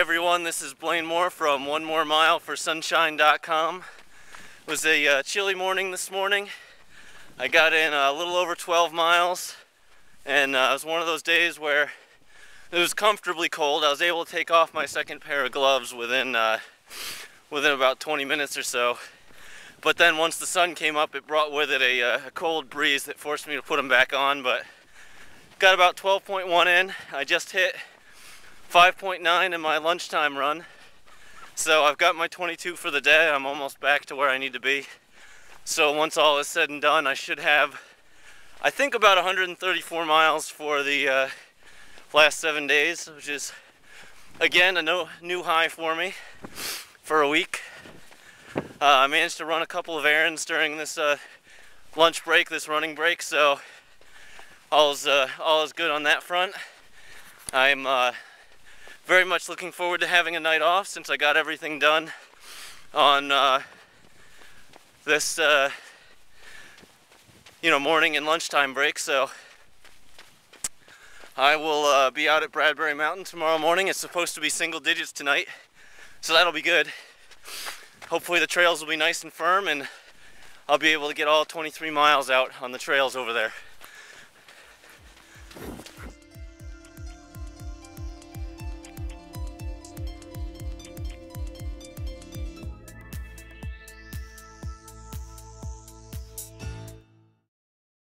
everyone, this is Blaine Moore from OneMoreMileForSunshine.com. It was a chilly morning this morning. I got in a little over 12 miles, and it was one of those days where it was comfortably cold. I was able to take off my second pair of gloves within about 20 minutes or so. But then once the sun came up, it brought with it a cold breeze that forced me to put them back on. But got about 12.1 in. I just hit 5.9 in my lunchtime run. So I've got my 22 for the day. I'm almost back to where I need to be. So once all is said and done, I should have, I think, about 134 miles for the last 7 days, which is, again, a new high for me for a week. I managed to run a couple of errands during this lunch break, this running break, so all is good on that front. I'm very much looking forward to having a night off, since I got everything done on this morning and lunchtime break. So I will be out at Bradbury Mountain tomorrow morning. It's supposed to be single digits tonight, so that'll be good. Hopefully the trails will be nice and firm, and I'll be able to get all 23 miles out on the trails over there.